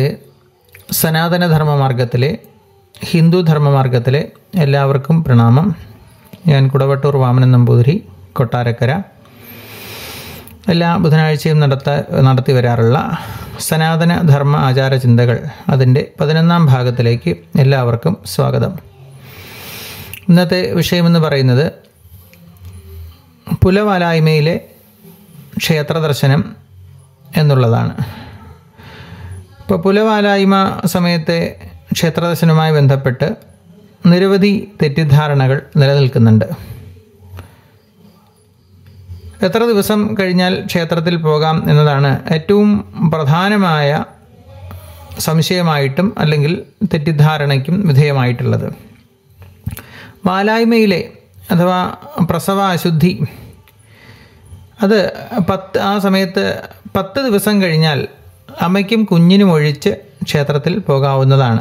കാലത്ത് സനാതന ധർമ്മമാർഗത്തിലെ ഹിന്ദു ധർമ്മമാർഗത്തിലെ എല്ലാവർക്കും പ്രണാമം. ഞാൻ കുടവട്ടൂർ വാമനൻ നമ്പൂതിരി, കൊട്ടാരക്കര. എല്ലാ ബുധനാഴ്ചയും നടത്തി വരാറുള്ള സനാതന ധർമ്മ ആചാര ചിന്തകൾ അതിൻ്റെ 11ാം ഭാഗത്തിലേക്ക് എല്ലാവർക്കും സ്വാഗതം. ഇന്നത്തെ വിഷയമെന്ന് പറയുന്നത് പുലവാലായ്മയിലെ ക്ഷേത്ര ദർശനം എന്നുള്ളതാണ്. ഇപ്പോൾ പുലവാലായ്മ സമയത്തെ ക്ഷേത്രദർശനവുമായി ബന്ധപ്പെട്ട് നിരവധി തെറ്റിദ്ധാരണകൾ നിലനിൽക്കുന്നുണ്ട്. എത്ര ദിവസം കഴിഞ്ഞാൽ ക്ഷേത്രത്തിൽ പോകാം എന്നതാണ് ഏറ്റവും പ്രധാനമായ സംശയമായിട്ടും അല്ലെങ്കിൽ തെറ്റിദ്ധാരണയ്ക്കും വിധേയമായിട്ടുള്ളത്. വാലായ്മയിലെ അഥവാ പ്രസവ അശുദ്ധി, അത് ആ സമയത്ത് 10 ദിവസം കഴിഞ്ഞാൽ അമ്മയ്ക്കും കുഞ്ഞിനും ഒഴിച്ച് ക്ഷേത്രത്തിൽ പോകാവുന്നതാണ്.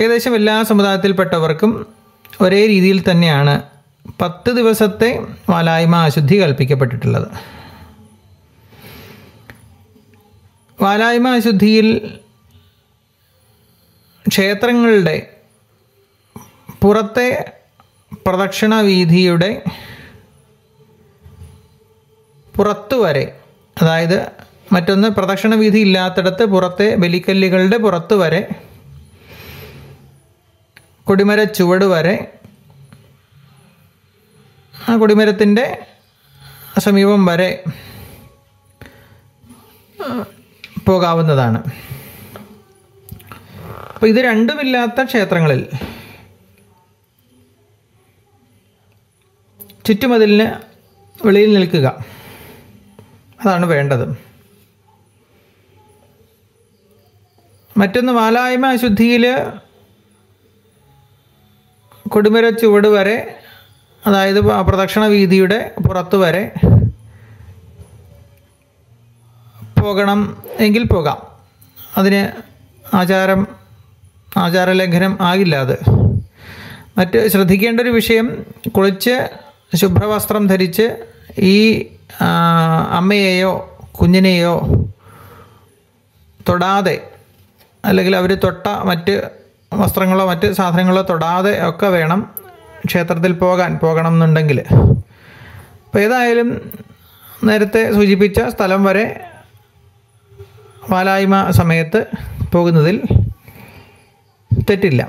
ഏകദേശം എല്ലാ സമുദായത്തിൽപ്പെട്ടവർക്കും ഒരേ രീതിയിൽ തന്നെയാണ് 10 ദിവസത്തെ വാലായ്മ അശുദ്ധി കൽപ്പിക്കപ്പെട്ടിട്ടുള്ളത്. വാലായ്മ അശുദ്ധിയിൽ ക്ഷേത്രങ്ങളുടെ പുറത്തെ പ്രദക്ഷിണ വീതിയുടെ പുറത്തുവരെ, അതായത് മറ്റൊന്ന് പ്രദക്ഷിണ വീതി ഇല്ലാത്തടത്ത് പുറത്തെ ബലിക്കല്ലുകളുടെ പുറത്തുവരെ, കൊടിമര ചുവട് വരെ, ആ കൊടിമരത്തിൻ്റെ സമീപം വരെ പോകാവുന്നതാണ്. അപ്പോൾ ഇത് രണ്ടുമില്ലാത്ത ക്ഷേത്രങ്ങളിൽ ചുറ്റുമതിലിന് വെളിയിൽ നിൽക്കുക, അതാണ് വേണ്ടത്. മറ്റൊന്ന്, വാലായ്മ അശുദ്ധിയിൽ കൊടിമര ചുവട് വരെ, അതായത് പ്രദക്ഷിണ വീതിയുടെ പുറത്തു വരെ പോകണം എങ്കിൽ പോകാം. അതിന് ആചാരലംഘനം ആകില്ല. അത് മറ്റ് ശ്രദ്ധിക്കേണ്ട ഒരു വിഷയം, കുളിച്ച് ശുഭ്രവസ്ത്രം ധരിച്ച് ഈ അമ്മയെയോ കുഞ്ഞിനെയോ തൊടാതെ, അല്ലെങ്കിൽ അവർ തൊട്ട മറ്റ് വസ്ത്രങ്ങളോ മറ്റ് സാധനങ്ങളോ തൊടാതെ ഒക്കെ വേണം ക്ഷേത്രത്തിൽ പോകണം എന്നുണ്ടെങ്കിൽ. അപ്പോൾ ഏതായാലും നേരത്തെ സൂചിപ്പിച്ച സ്ഥലം വരെ വാലായ്മ സമയത്ത് പോകുന്നതിൽ തെറ്റില്ല.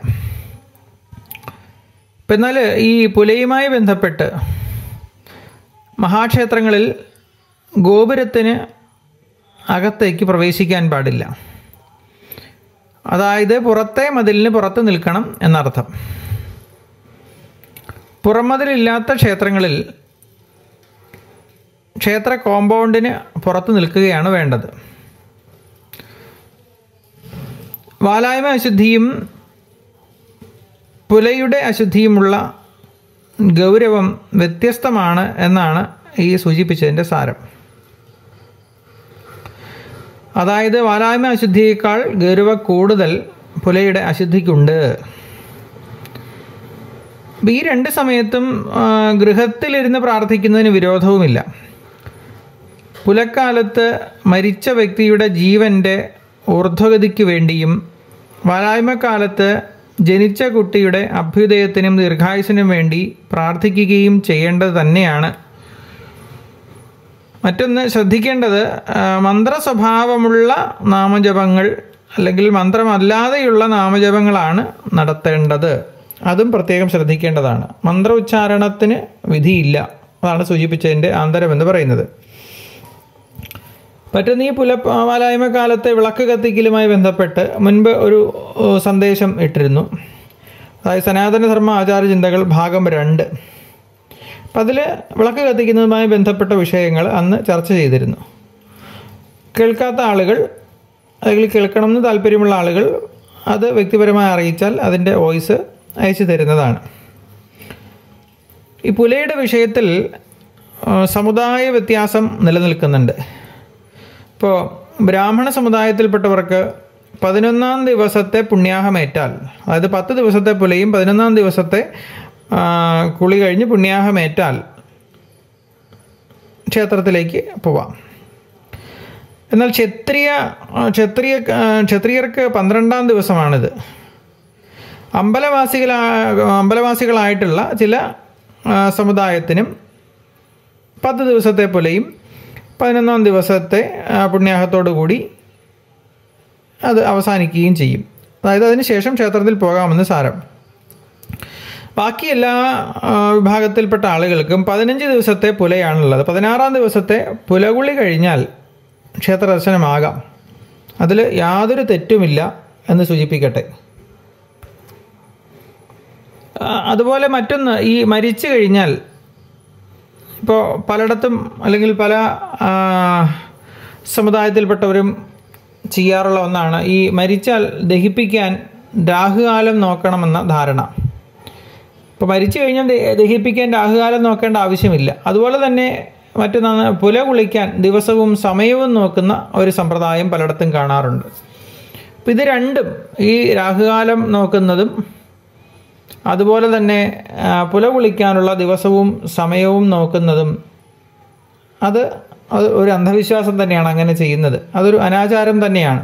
ഇപ്പം എന്നാൽ ഈ പുലയുമായി ബന്ധപ്പെട്ട് മഹാക്ഷേത്രങ്ങളിൽ ഗോപുരത്തിന് അകത്തേക്ക് പ്രവേശിക്കാൻ പാടില്ല. അതായത് പുറത്തെ മതിലിന് പുറത്ത് നിൽക്കണം എന്നർത്ഥം. പുറമതിലില്ലാത്ത ക്ഷേത്രങ്ങളിൽ ക്ഷേത്ര കോമ്പൗണ്ടിന് പുറത്ത് നിൽക്കുകയാണ് വേണ്ടത്. വാലായ്മ അശുദ്ധിയും പുലയുടെ അശുദ്ധിയുമുള്ള ഗൗരവം വ്യത്യസ്തമാണ് എന്നാണ് ഈ സൂചിപ്പിച്ചതിൻ്റെ സാരം. അതായത് വാലായ്മ അശുദ്ധിയേക്കാൾ ഗൗരവ കൂടുതൽ പുലയുടെ അശുദ്ധിക്കുണ്ട്. ഈ രണ്ട് സമയത്തും ഗൃഹത്തിലിരുന്ന് പ്രാർത്ഥിക്കുന്നതിന് വിരോധവുമില്ല. പുലക്കാലത്ത് മരിച്ച വ്യക്തിയുടെ ജീവൻ്റെ ഊർധ്വഗതിക്ക് വേണ്ടിയും വാലായ്മക്കാലത്ത് ജനിച്ച കുട്ടിയുടെ അഭ്യുദയത്തിനും ദീർഘായുസിനും വേണ്ടി പ്രാർത്ഥിക്കുകയും ചെയ്യേണ്ടത് തന്നെയാണ്. മറ്റൊന്ന് ശ്രദ്ധിക്കേണ്ടത്, മന്ത്രസ്വഭാവമുള്ള നാമജപങ്ങൾ അല്ലെങ്കിൽ മന്ത്രമല്ലാതെയുള്ള നാമജപങ്ങളാണ് നടത്തേണ്ടത്. അതും പ്രത്യേകം ശ്രദ്ധിക്കേണ്ടതാണ്. മന്ത്ര ഉച്ചാരണത്തിന് വിധിയില്ല. അതാണ് സൂചിപ്പിച്ചതിൻ്റെ ആന്തരമെന്ന് പറയുന്നത്. മറ്റൊന്ന്, ഈ വാലായ്മ കാലത്തെ വിളക്ക് കത്തിക്കലുമായി ബന്ധപ്പെട്ട് മുൻപ് ഒരു സന്ദേശം ഇട്ടിരുന്നു. അതായത് സനാതനധർമ്മ ആചാര ചിന്തകൾ ഭാഗം 2. അപ്പം അതിൽ വിളക്ക് കത്തിക്കുന്നതുമായി ബന്ധപ്പെട്ട വിഷയങ്ങൾ അന്ന് ചർച്ച ചെയ്തിരുന്നു. കേൾക്കാത്ത ആളുകൾ, അല്ലെങ്കിൽ കേൾക്കണമെന്ന് താല്പര്യമുള്ള ആളുകൾ, അത് വ്യക്തിപരമായി അറിയിച്ചാൽ അതിൻ്റെ വോയിസ് അയച്ചു തരുന്നതാണ്. ഈ പുലയുടെ വിഷയത്തിൽ സമുദായ വ്യത്യാസം നിലനിൽക്കുന്നുണ്ട്. ഇപ്പോൾ ബ്രാഹ്മണ സമുദായത്തിൽപ്പെട്ടവർക്ക് 11ാം ദിവസത്തെ പുണ്യാഹമേറ്റാൽ, അതായത് 10 ദിവസത്തെ പുലയും 11ാം ദിവസത്തെ കുളി കഴിഞ്ഞ് പുണ്യാഹമേറ്റാൽ ക്ഷേത്രത്തിലേക്ക് പോവാം. എന്നാൽ ക്ഷത്രിയർക്ക് 12ാം ദിവസമാണിത്. അമ്പലവാസികളായിട്ടുള്ള ചില സമുദായത്തിനും 10 ദിവസത്തെ പോലെയും 11ാം ദിവസത്തെ പുണ്യാഹത്തോടു കൂടി അത് അവസാനിക്കുകയും ചെയ്യും. അതായത് അതിനുശേഷം ക്ഷേത്രത്തിൽ പോകാമെന്ന് സാരം. ബാക്കി എല്ലാ വിഭാഗത്തിൽപ്പെട്ട ആളുകൾക്കും 15 ദിവസത്തെ പുലയാണുള്ളത്. 16ാം ദിവസത്തെ പുലകുളി കഴിഞ്ഞാൽ ക്ഷേത്ര ദർശനമാകാം, അതിൽ യാതൊരു തെറ്റുമില്ല എന്ന് സൂചിപ്പിക്കട്ടെ. അതുപോലെ മറ്റൊന്ന്, ഈ മരിച്ചു കഴിഞ്ഞാൽ ഇപ്പോൾ പലയിടത്തും അല്ലെങ്കിൽ പല സമുദായത്തിൽപ്പെട്ടവരും ചെയ്യാറുള്ള ഒന്നാണ് ഈ മരിച്ചാൽ ദഹിപ്പിക്കാൻ രാഹുകാലം നോക്കണമെന്ന ധാരണ. ഇപ്പോൾ മരിച്ചു കഴിഞ്ഞാൽ ദഹിപ്പിക്കാൻ രാഹുകാലം നോക്കേണ്ട ആവശ്യമില്ല. അതുപോലെ തന്നെ മറ്റൊന്നാണ് പുല കുളിക്കാൻ ദിവസവും സമയവും നോക്കുന്ന ഒരു സമ്പ്രദായം പലയിടത്തും കാണാറുണ്ട്. അപ്പോൾ ഇത് രണ്ടും, ഈ രാഹുകാലം നോക്കുന്നതും അതുപോലെ തന്നെ പുല കുളിക്കാനുള്ള ദിവസവും സമയവും നോക്കുന്നതും, അത് ഒരു അന്ധവിശ്വാസം തന്നെയാണ് അങ്ങനെ ചെയ്യുന്നത്. അതൊരു അനാചാരം തന്നെയാണ്.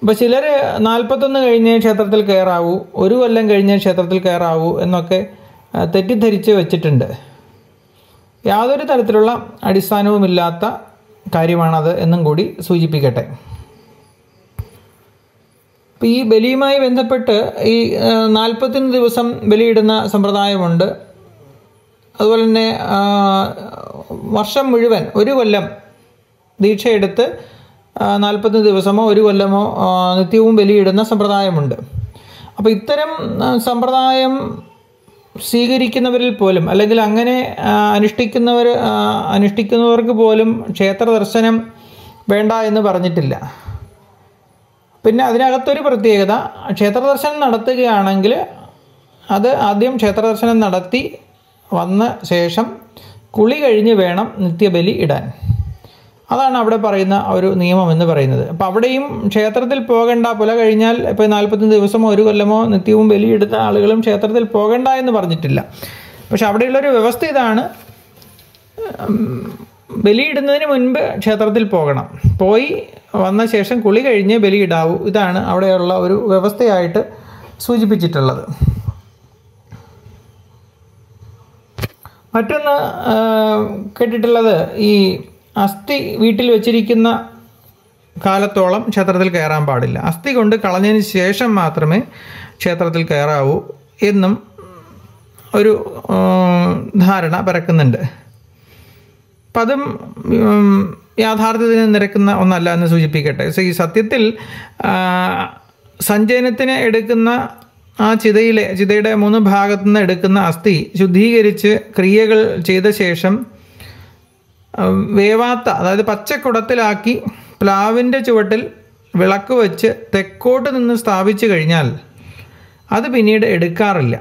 അപ്പോൾ ചിലർ 41 കഴിഞ്ഞേ ക്ഷേത്രത്തിൽ കയറാവൂ, 1 കൊല്ലം കഴിഞ്ഞേ ക്ഷേത്രത്തിൽ കയറാവൂ എന്നൊക്കെ തെറ്റിദ്ധരിച്ച് വെച്ചിട്ടുണ്ട്. യാതൊരു തരത്തിലുള്ള അടിസ്ഥാനവുമില്ലാത്ത കാര്യമാണത് എന്നും കൂടി സൂചിപ്പിക്കട്ടെ. അപ്പോൾ ഈ ബലിയുമായി ബന്ധപ്പെട്ട് ഈ 41 ദിവസം ബലിയിടുന്ന സമ്പ്രദായമുണ്ട്. അതുപോലെ തന്നെ വർഷം മുഴുവൻ 1 കൊല്ലം ദീക്ഷയെടുത്ത് 41 ദിവസമോ 1 കൊല്ലമോ നിത്യവും ബലിയിടുന്ന സമ്പ്രദായമുണ്ട്. അപ്പോൾ ഇത്തരം സമ്പ്രദായം സ്വീകരിക്കുന്നവരിൽ പോലും അല്ലെങ്കിൽ അങ്ങനെ അനുഷ്ഠിക്കുന്നവർക്ക് പോലും ക്ഷേത്ര ദർശനം വേണ്ട എന്ന് പറഞ്ഞിട്ടില്ല. പിന്നെ അതിനകത്തൊരു പ്രത്യേകത, ക്ഷേത്രദർശനം നടത്തുകയാണെങ്കിൽ അത് ആദ്യം ക്ഷേത്രദർശനം നടത്തി വന്ന ശേഷം കുളി കഴിഞ്ഞ് വേണം നിത്യബലി ഇടാൻ. അതാണ് അവിടെ പറയുന്ന ഒരു നിയമം എന്ന് പറയുന്നത്. അപ്പോൾ അവിടെയും ക്ഷേത്രത്തിൽ പോകേണ്ട, പുല കഴിഞ്ഞാൽ ഇപ്പോൾ 41 ദിവസമോ 1 കൊല്ലമോ നിത്യവും ബലിയെടുത്ത ആളുകളും ക്ഷേത്രത്തിൽ പോകേണ്ട എന്ന് പറഞ്ഞിട്ടില്ല. പക്ഷെ അവിടെയുള്ളൊരു വ്യവസ്ഥ ഇതാണ്, ബലിയിടുന്നതിന് മുൻപ് ക്ഷേത്രത്തിൽ പോകണം, പോയി വന്ന ശേഷം കുളി കഴിഞ്ഞ് ബലിയിടാവൂ. ഇതാണ് അവിടെയുള്ള ഒരു വ്യവസ്ഥയായിട്ട് സൂചിപ്പിച്ചിട്ടുള്ളത്. മറ്റൊന്ന് കേട്ടിട്ടുള്ളത്, ഈ അസ്ഥി വീട്ടിൽ വെച്ചിരിക്കുന്ന കാലത്തോളം ക്ഷേത്രത്തിൽ കയറാൻ പാടില്ല, അസ്ഥി കൊണ്ട് കളഞ്ഞതിന് ശേഷം മാത്രമേ ക്ഷേത്രത്തിൽ കയറാവൂ എന്നും ഒരു ധാരണ പരക്കുന്നുണ്ട്. അപ്പം അതും യാഥാർത്ഥ്യത്തിന് നിരക്കുന്ന ഒന്നല്ല എന്ന് സൂചിപ്പിക്കട്ടെ. ഈ സത്യത്തിൽ സഞ്ചയനത്തിന് എടുക്കുന്ന ആ ചിതയുടെ 3 ഭാഗത്തു നിന്ന് എടുക്കുന്ന അസ്ഥി ശുദ്ധീകരിച്ച് ക്രിയകൾ ചെയ്ത ശേഷം വേവാത്ത, അതായത് പച്ചക്കുടത്തിലാക്കി പ്ലാവിൻ്റെ ചുവട്ടിൽ വിളക്ക് വെച്ച് തെക്കോട്ട് നിന്ന് സ്ഥാപിച്ചു കഴിഞ്ഞാൽ അത് പിന്നീട് എടുക്കാറില്ല,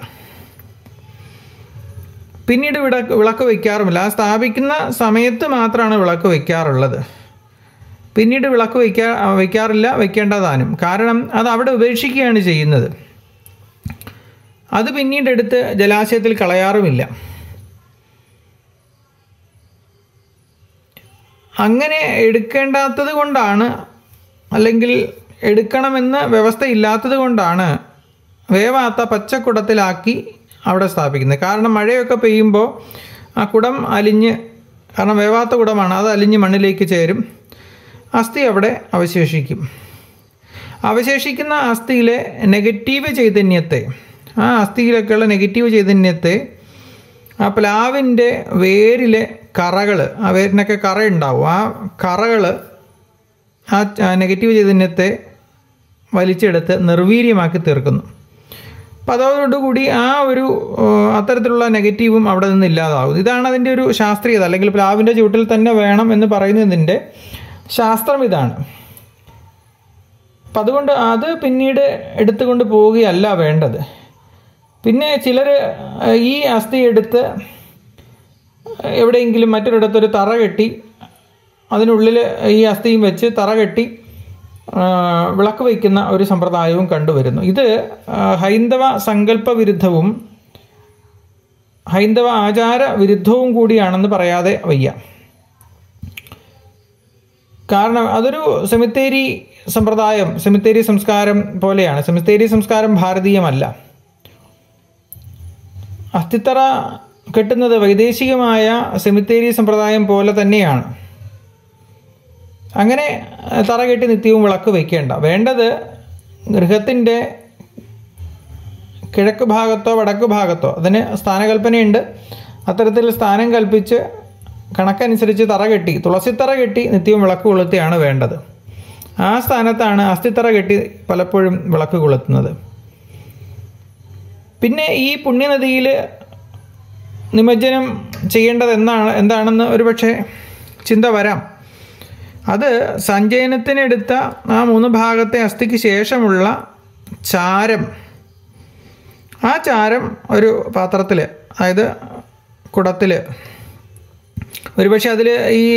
പിന്നീട് വിളക്ക് വയ്ക്കാറുമില്ല. ആ സ്ഥാപിക്കുന്ന സമയത്ത് മാത്രമാണ് വിളക്ക് വയ്ക്കാറുള്ളത്, പിന്നീട് വിളക്ക് വയ്ക്കാറില്ല, വയ്ക്കേണ്ടതാനും. കാരണം അത് അവിടെ ഉപേക്ഷിക്കുകയാണ് ചെയ്യുന്നത്, അത് പിന്നീടെടുത്ത് ജലാശയത്തിൽ കളയാറുമില്ല. അങ്ങനെ എടുക്കേണ്ടാത്തത് കൊണ്ടാണ്, അല്ലെങ്കിൽ എടുക്കണമെന്ന് വ്യവസ്ഥയില്ലാത്തത് കൊണ്ടാണ് വേവാത്ത പച്ചക്കുടത്തിലാക്കി അവിടെ സ്ഥാപിക്കുന്നത്. കാരണം മഴയൊക്കെ പെയ്യുമ്പോൾ ആ കുടം അലിഞ്ഞ്, കാരണം വേവാത്ത കുടമാണ്, അത് അലിഞ്ഞ് മണ്ണിലേക്ക് ചേരും, അസ്ഥി അവിടെ അവശേഷിക്കും. അവശേഷിക്കുന്ന അസ്ഥിയിലെ നെഗറ്റീവ് ചൈതന്യത്തെ, ആ അസ്ഥിയിലൊക്കെയുള്ള നെഗറ്റീവ് ചൈതന്യത്തെ ആ പ്ലാവിൻ്റെ വേരിലെ കറകൾ, ആ വേരിനൊക്കെ കറയുണ്ടാവും, ആ കറകൾ ആ നെഗറ്റീവ് ചൈതന്യത്തെ വലിച്ചെടുത്ത് നിർവീര്യമാക്കി തീർക്കുന്നു. അപ്പോൾ അതോടുകൂടി ആ ഒരു അത്തരത്തിലുള്ള നെഗറ്റീവും അവിടെ നിന്ന് ഇല്ലാതാവും. ഇതാണ് അതിൻ്റെ ഒരു ശാസ്ത്രീയത, അല്ലെങ്കിൽ പ്ലാവിൻ്റെ ചുവട്ടിൽ തന്നെ വേണം എന്ന് പറയുന്നതിൻ്റെ ശാസ്ത്രം ഇതാണ്. അതുകൊണ്ട് അത് പിന്നീട് എടുത്തുകൊണ്ട് പോവുകയല്ല വേണ്ടത്. പിന്നെ ചിലർ ഈ അസ്ഥി എടുത്ത് എവിടെയെങ്കിലും മറ്റൊരിടത്തൊരു തറ കെട്ടി അതിനുള്ളിൽ ഈ അസ്ഥിയും വെച്ച് തറ കെട്ടി വിളക്ക് വയ്ക്കുന്ന ഒരു സമ്പ്രദായവും കണ്ടുവരുന്നു. ഇത് ഹൈന്ദവ സങ്കല്പ വിരുദ്ധവും ഹൈന്ദവ ആചാര വിരുദ്ധവും കൂടിയാണെന്ന് പറയാതെ വയ്യ. കാരണം അതൊരു സെമിത്തേരി സമ്പ്രദായം, സെമിത്തേരി സംസ്കാരം പോലെയാണ്. സെമിത്തേരി സംസ്കാരം ഭാരതീയമല്ല. അസ്ഥിത്തറ കെട്ടുന്നത് വൈദേശികമായ സെമിത്തേരി സമ്പ്രദായം പോലെ തന്നെയാണ്. അങ്ങനെ തറ കെട്ടി നിത്യവും വിളക്ക് വയ്ക്കേണ്ട. വേണ്ടത് ഗൃഹത്തിൻ്റെ കിഴക്ക് ഭാഗത്തോ വടക്ക് ഭാഗത്തോ, അതിന് സ്ഥാനകൽപ്പനയുണ്ട്, അത്തരത്തിൽ സ്ഥാനം കൽപ്പിച്ച് കണക്കനുസരിച്ച് തറ കെട്ടി, തുളസിത്തറ കെട്ടി നിത്യവും വിളക്ക് കൊളുത്തിയാണ് വേണ്ടത്. ആ സ്ഥാനത്താണ് അസ്ഥിത്തറ കെട്ടി പലപ്പോഴും വിളക്ക് കൊളുത്തുന്നത്. പിന്നെ ഈ പുണ്യനദിയിൽ നിമജ്ജനം ചെയ്യേണ്ടത് എന്താണെന്ന് ഒരു പക്ഷേ ചിന്ത വരാം. അത് സഞ്ചയനത്തിനെടുത്ത ആ മൂന്ന് ഭാഗത്തെ അസ്ഥിക്ക് ശേഷമുള്ള ചാരം, ആ ചാരം ഒരു പാത്രത്തിൽ, അതായത് കുടത്തിൽ, ഒരുപക്ഷെ അതിൽ ഈ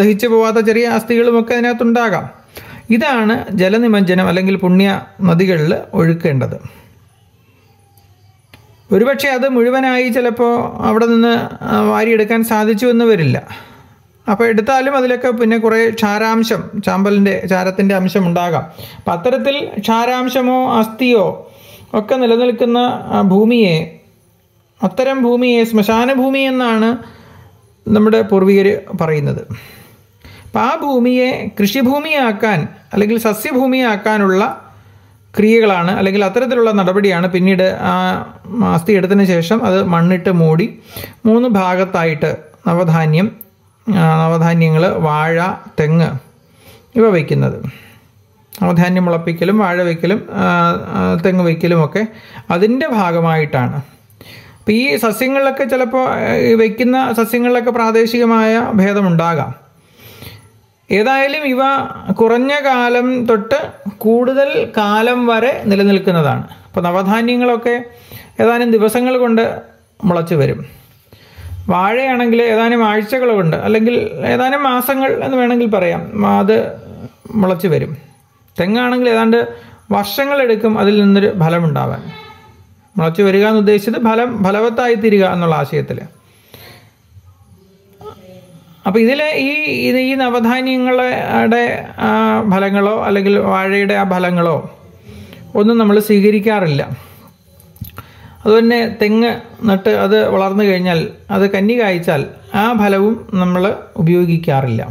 ദഹിച്ചു പോവാത്ത ചെറിയ അസ്ഥികളുമൊക്കെ അതിനകത്തുണ്ടാകാം. ഇതാണ് ജലനിമജ്ജനം അല്ലെങ്കിൽ പുണ്യ നദികളിൽ ഒഴുക്കേണ്ടത്. ഒരുപക്ഷെ അത് മുഴുവനായി ചിലപ്പോൾ അവിടെ നിന്ന് വാരിയെടുക്കാൻ സാധിച്ചു എന്ന് വരില്ല. അപ്പോൾ എടുത്താലും അതിലൊക്കെ പിന്നെ കുറേ ക്ഷാരാംശം, ചാമ്പലിൻ്റെ ചാരത്തിൻ്റെ അംശം ഉണ്ടാകാം. അപ്പം അത്തരത്തിൽ ക്ഷാരാംശമോ അസ്ഥിയോ ഒക്കെ നിലനിൽക്കുന്ന ഭൂമിയെ, അത്തരം ഭൂമിയെ ശ്മശാനഭൂമി എന്നാണ് നമ്മുടെ പൂർവികർ പറയുന്നത്. അപ്പം ആ ഭൂമിയെ കൃഷിഭൂമിയാക്കാൻ അല്ലെങ്കിൽ സസ്യഭൂമിയാക്കാനുള്ള ക്രിയകളാണ്, അല്ലെങ്കിൽ അത്തരത്തിലുള്ള നടപടിയാണ് പിന്നീട് ആ അസ്ഥി എടുത്തതിന് ശേഷം അത് മണ്ണിട്ട് മൂടി മൂന്ന് ഭാഗത്തായിട്ട് നവധാന്യങ്ങൾ വാഴ, തെങ്ങ് ഇവ വയ്ക്കുന്നത്. നവധാന്യം മുളപ്പിക്കലും വാഴ വയ്ക്കലും തെങ്ങ് വയ്ക്കലുമൊക്കെ അതിൻ്റെ ഭാഗമായിട്ടാണ്. അപ്പോൾ ഈ സസ്യങ്ങളിലൊക്കെ ചിലപ്പോൾ വയ്ക്കുന്ന സസ്യങ്ങളിലൊക്കെ പ്രാദേശികമായ ഭേദമുണ്ടാകാം. ഏതായാലും ഇവ കുറഞ്ഞ കാലം തൊട്ട് കൂടുതൽ കാലം വരെ നിലനിൽക്കുന്നതാണ്. അപ്പോൾ നവധാന്യങ്ങളൊക്കെ ഏതാനും ദിവസങ്ങൾ കൊണ്ട് മുളച്ച് വരും. വാഴയാണെങ്കിൽ ഏതാനും ആഴ്ചകൾ കൊണ്ട് അല്ലെങ്കിൽ ഏതാനും മാസങ്ങൾ എന്ന് വേണമെങ്കിൽ പറയാം അത് മുളച്ച് വരും. തെങ്ങാണെങ്കിൽ ഏതാണ്ട് വർഷങ്ങളെടുക്കും അതിൽ നിന്നൊരു ഫലമുണ്ടാവാൻ. മുളച്ച് വരിക എന്ന് ഉദ്ദേശിച്ചത് ഫലവത്തായി തീരുക എന്നുള്ള ആശയത്തിൽ. അപ്പോൾ ഇതിലെ ഈ നവധാന്യങ്ങളുടെ ഫലങ്ങളോ അല്ലെങ്കിൽ വാഴയുടെ ആ ഫലങ്ങളോ ഒന്നും നമ്മൾ സ്വീകരിക്കാറില്ല. അതുതന്നെ തെങ്ങ് നട്ട് അത് വളർന്നു കഴിഞ്ഞാൽ, അത് കന്നി കായ്ച്ചാൽ ആ ഫലവും നമ്മൾ ഉപയോഗിക്കാറില്ല.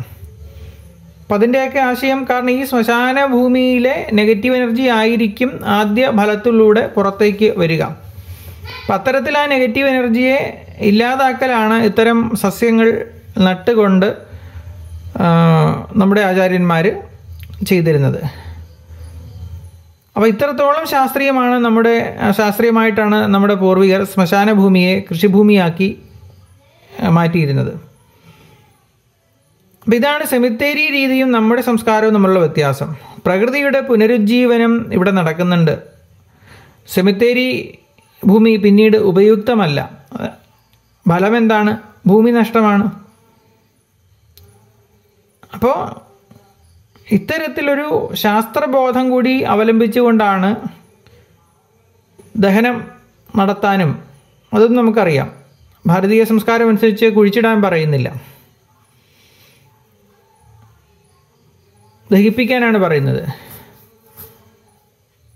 അപ്പം അതിൻ്റെയൊക്കെ ആശയം, കാരണം ഈ ശ്മശാന ഭൂമിയിലെ നെഗറ്റീവ് എനർജി ആയിരിക്കും ആദ്യ ഫലത്തിലൂടെ പുറത്തേക്ക് വരിക. അപ്പം അത്തരത്തിൽ ആ നെഗറ്റീവ് എനർജിയെ ഇല്ലാതാക്കലാണ് ഇത്തരം സസ്യങ്ങൾ നട്ടുകൊണ്ട് നമ്മുടെ ആചാര്യന്മാർ ചെയ്തിരുന്നത്. അപ്പോൾ ഇത്രത്തോളം ശാസ്ത്രീയമായിട്ടാണ് നമ്മുടെ പൂർവികർ ശ്മശാന ഭൂമിയെ കൃഷിഭൂമിയാക്കി മാറ്റിയിരുന്നത്. അപ്പം ഇതാണ് സെമിത്തേരി രീതിയും നമ്മുടെ സംസ്കാരവും തമ്മിലുള്ള വ്യത്യാസം. പ്രകൃതിയുടെ പുനരുജ്ജീവനം ഇവിടെ നടക്കുന്നുണ്ട്. സെമിത്തേരി ഭൂമി പിന്നീട് ഉപയുക്തമല്ല. ഫലമെന്താണ്? ഭൂമി നഷ്ടമാണ്. അപ്പോൾ ഇത്തരത്തിലൊരു ശാസ്ത്രബോധം കൂടി അവലംബിച്ചുകൊണ്ടാണ് ദഹനം നടത്താനും, അതും നമുക്കറിയാം, ഭാരതീയ സംസ്കാരം അനുസരിച്ച് കുഴിച്ചിടാൻ പറയുന്നില്ല, ദഹിപ്പിക്കാനാണ് പറയുന്നത്.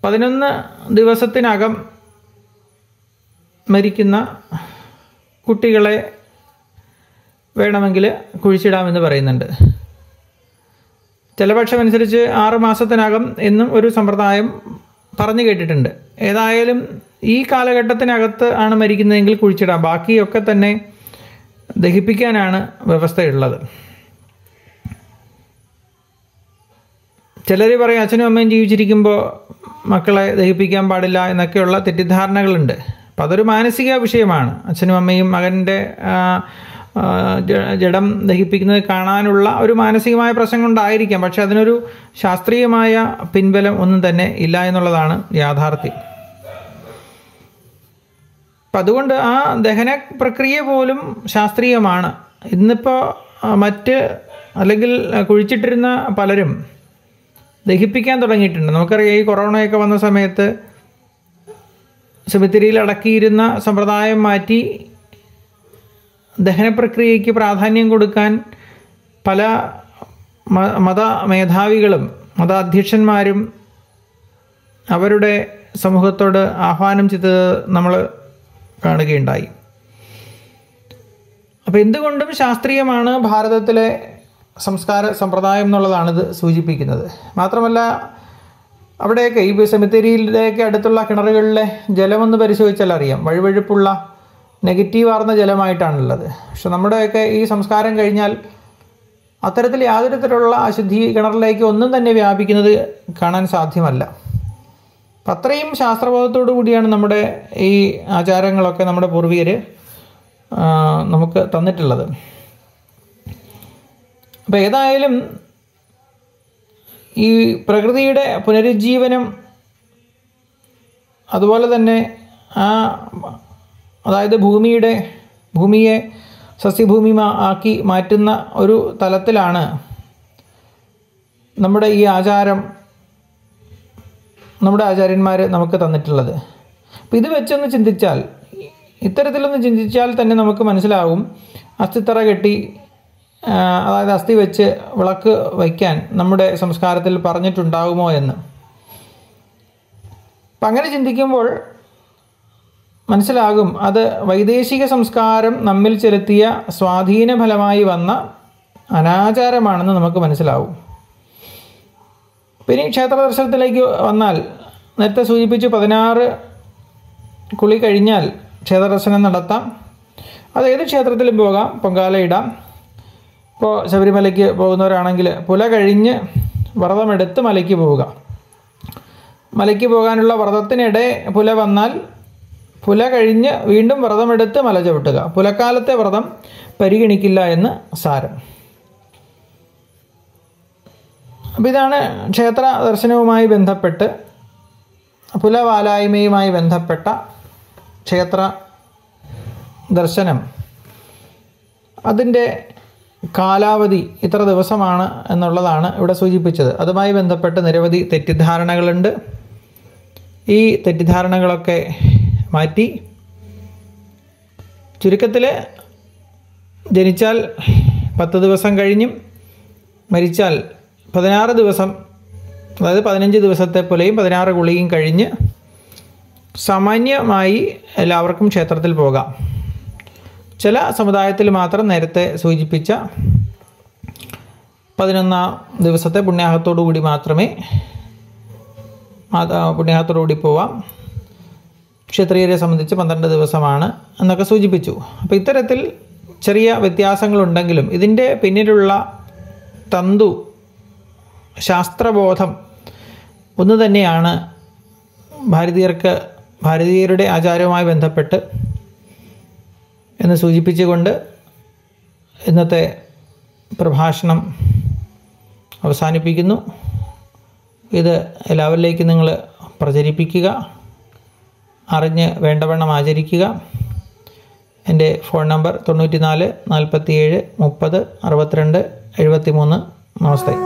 11 ദിവസത്തിനകം മരിക്കുന്ന കുട്ടികളെ വേണമെങ്കിൽ കുഴിച്ചിടാമെന്ന് പറയുന്നുണ്ട്. ചിലപക്ഷമനുസരിച്ച് 6 മാസത്തിനകം എന്നും ഒരു സമ്പ്രദായം പറഞ്ഞു കേട്ടിട്ടുണ്ട്. ഏതായാലും ഈ കാലഘട്ടത്തിനകത്ത് ആണ് മരിക്കുന്നതെങ്കിൽ കുഴിച്ചിടാം, ബാക്കിയൊക്കെ തന്നെ ദഹിപ്പിക്കാനാണ് വ്യവസ്ഥയുള്ളത്. ചിലർ പറയും അച്ഛനും അമ്മയും ജീവിച്ചിരിക്കുമ്പോൾ മക്കളെ ദഹിപ്പിക്കാൻ പാടില്ല എന്നൊക്കെയുള്ള തെറ്റിദ്ധാരണകളുണ്ട്. അപ്പം അതൊരു മാനസിക വിഷയമാണ്. അച്ഛനും അമ്മയും മകൻ്റെ ജഡം ദഹിപ്പിക്കുന്നത് കാണാനുള്ള ഒരു മാനസികമായ പ്രശ്നം ഉണ്ടായിരിക്കാം. പക്ഷേ അതിനൊരു ശാസ്ത്രീയമായ പിൻബലം ഒന്നും തന്നെ ഇല്ല എന്നുള്ളതാണ് യാഥാർത്ഥ്യം. അപ്പം അതുകൊണ്ട് ആ ദഹന പ്രക്രിയ പോലും ശാസ്ത്രീയമാണ്. ഇന്നിപ്പോൾ മറ്റ് അല്ലെങ്കിൽ കുഴിച്ചിട്ടിരുന്ന പലരും ദഹിപ്പിക്കാൻ തുടങ്ങിയിട്ടുണ്ട്. നമുക്കറിയാം, ഈ കൊറോണയൊക്കെ വന്ന സമയത്ത് സെമിത്തേരിയിൽ അടക്കിയിരുന്ന സമ്പ്രദായം മാറ്റി ദഹന പ്രക്രിയയ്ക്ക് പ്രാധാന്യം കൊടുക്കാൻ പല മത മേധാവികളും മതാധ്യക്ഷന്മാരും അവരുടെ സമൂഹത്തോട് ആഹ്വാനം ചെയ്തത് നമ്മൾ കാണുകയുണ്ടായി. അപ്പോൾ എന്തുകൊണ്ടും ശാസ്ത്രീയമാണ് ഭാരതത്തിലെ സംസ്കാര സമ്പ്രദായം എന്നുള്ളതാണിത് സൂചിപ്പിക്കുന്നത്. മാത്രമല്ല, അവിടെയൊക്കെ ഈ സെമിത്തേരിയിലേക്ക് അടുത്തുള്ള കിണറുകളിലെ ജലമൊന്ന് പരിശോധിച്ചാൽ അറിയാം, വഴുവഴുപ്പുള്ള നെഗറ്റീവാർന്ന ജലമായിട്ടാണുള്ളത്. പക്ഷെ നമ്മുടെയൊക്കെ ഈ സംസ്കാരം കഴിഞ്ഞാൽ അത്തരത്തിൽ യാതൊരു തരത്തിലുള്ള അശുദ്ധി കിണറിലേക്ക് ഒന്നും തന്നെ വ്യാപിക്കുന്നത് കാണാൻ സാധ്യമല്ല. അപ്പം അത്രയും ശാസ്ത്രബോധത്തോടു കൂടിയാണ് നമ്മുടെ ഈ ആചാരങ്ങളൊക്കെ നമ്മുടെ പൂർവികർ നമുക്ക് തന്നിട്ടുള്ളത്. അപ്പം ഏതായാലും ഈ പ്രകൃതിയുടെ പുനരുജ്ജീവനം, അതുപോലെ തന്നെ അതായത് ഭൂമിയെ സസ്യഭൂമി ആക്കി മാറ്റുന്ന ഒരു തലത്തിലാണ് നമ്മുടെ ഈ ആചാരം, നമ്മുടെ ആചാര്യന്മാർ നമുക്ക് തന്നിട്ടുള്ളത്. അപ്പം ഇത് വെച്ചൊന്ന് ചിന്തിച്ചാൽ, ഇത്തരത്തിലൊന്ന് ചിന്തിച്ചാൽ തന്നെ നമുക്ക് മനസ്സിലാവും, അസ്ഥിത്തറ കെട്ടി അതായത് അസ്ഥി വെച്ച് വിളക്ക് വയ്ക്കാൻ നമ്മുടെ സംസ്കാരത്തിൽ പറഞ്ഞിട്ടുണ്ടാകുമോ എന്ന്. അപ്പം അങ്ങനെ ചിന്തിക്കുമ്പോൾ മനസ്സിലാകും, അത് വൈദേശിക സംസ്കാരം നമ്മിൽ ചെലുത്തിയ സ്വാധീന ഫലമായി വന്ന അനാചാരമാണെന്ന് നമുക്ക് മനസ്സിലാവും. പിന്നെ ക്ഷേത്ര ദർശനത്തിലേക്ക് വന്നാൽ, നേരത്തെ സൂചിപ്പിച്ചു 16 കുളി കഴിഞ്ഞാൽ ക്ഷേത്ര ദർശനം നടത്താം. അത് ഏത് ക്ഷേത്രത്തിലും പോകാം, പൊങ്കാലയിടാം. ഇപ്പോൾ ശബരിമലയ്ക്ക് പോകുന്നവരാണെങ്കിൽ പുല കഴിഞ്ഞ് വ്രതമെടുത്ത് മലയ്ക്ക് പോവുക. മലയ്ക്ക് പോകാനുള്ള വ്രതത്തിനിടെ പുല വന്നാൽ പുല കഴിഞ്ഞ് വീണ്ടും വ്രതമെടുത്ത് മല ചവിട്ടുക. പുലക്കാലത്തെ വ്രതം പരിഗണിക്കില്ല എന്ന് സാരം. അപ്പം ഇതാണ് ക്ഷേത്ര ദർശനവുമായി ബന്ധപ്പെട്ട് പുലവാലായ്മയുമായി ബന്ധപ്പെട്ട ക്ഷേത്ര ദർശനം, അതിൻ്റെ കാലാവധി ഇത്ര ദിവസമാണ് എന്നുള്ളതാണ് ഇവിടെ സൂചിപ്പിച്ചത്. അതുമായി ബന്ധപ്പെട്ട് നിരവധി തെറ്റിദ്ധാരണകളുണ്ട്. ഈ തെറ്റിദ്ധാരണകളൊക്കെ മാറ്റി ചുരുക്കത്തിൽ ജനിച്ചാൽ 10 ദിവസം കഴിഞ്ഞും മരിച്ചാൽ 16 ദിവസം, അതായത് 15 ദിവസത്തെ പുലയും 16 കുളിയും കഴിഞ്ഞ് സാമാന്യമായി എല്ലാവർക്കും ക്ഷേത്രത്തിൽ പോകാം. ചില സമുദായത്തിൽ മാത്രം നേരത്തെ സൂചിപ്പിച്ച 11-ാം ദിവസത്തെ പുണ്യാഹത്തോടുകൂടി മാത്രമേ പുണ്യാഹത്തോടുകൂടി പോവാം. ക്ഷത്രിയരെ സംബന്ധിച്ച് 12 ദിവസമാണ് എന്നൊക്കെ സൂചിപ്പിച്ചു. അപ്പോൾ ഇത്തരത്തിൽ ചെറിയ വ്യത്യാസങ്ങളുണ്ടെങ്കിലും ഇതിൻ്റെ പിന്നിലുള്ള തന്തു ശാസ്ത്രബോധം ഒന്ന് തന്നെയാണ് ഭാരതീയരുടെ ആചാരവുമായി ബന്ധപ്പെട്ട് എന്ന് സൂചിപ്പിച്ചുകൊണ്ട് ഇന്നത്തെ പ്രഭാഷണം അവസാനിപ്പിക്കുന്നു. ഇത് എല്ലാവരിലേക്കും നിങ്ങൾ പ്രചരിപ്പിക്കുക, അറിഞ്ഞ് വേണ്ടവണ്ണം ആചരിക്കുക. എൻ്റെ ഫോൺ നമ്പർ 94 47 30 62 73. നമസ്തേ.